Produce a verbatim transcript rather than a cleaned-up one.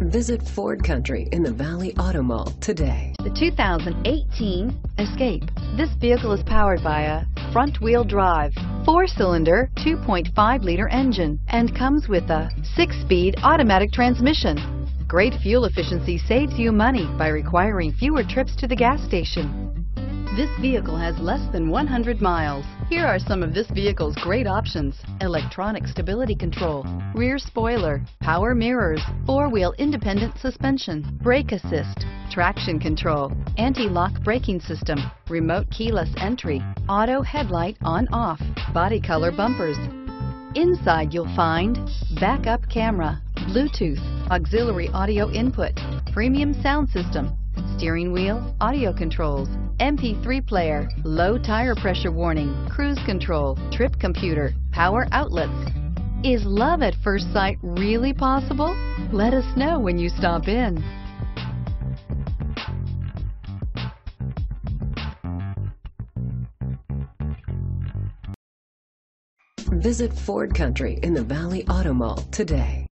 Visit Ford Country in the Valley Auto Mall today. The two thousand eighteen Escape. This vehicle is powered by a front-wheel drive, four-cylinder, two point five liter engine, and comes with a six-speed automatic transmission. Great fuel efficiency saves you money by requiring fewer trips to the gas station. This vehicle has less than one hundred miles. Here are some of this vehicle's great options: electronic stability control, rear spoiler, power mirrors, four-wheel independent suspension, brake assist, traction control, anti-lock braking system, remote keyless entry, auto headlight on-off, body color bumpers. Inside you'll find backup camera, Bluetooth, auxiliary audio input, premium sound system, steering wheel audio controls, M P three player, low tire pressure warning, cruise control, trip computer, power outlets. Is love at first sight really possible? Let us know when you stop in. Visit Ford Country in the Valley Auto Mall today.